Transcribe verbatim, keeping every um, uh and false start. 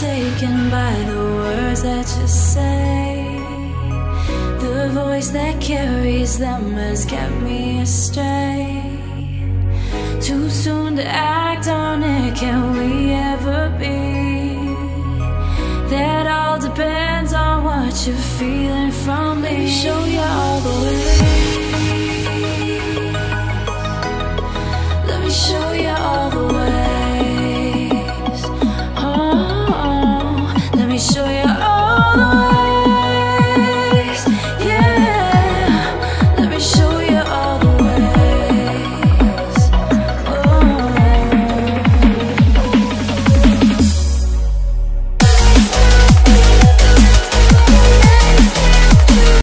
taken by the words that you say. The voice that carries them has kept me astray. Too soon to act on it, can we ever be? That all depends on what you're feeling from me. Let me show you all the way. Let me show you.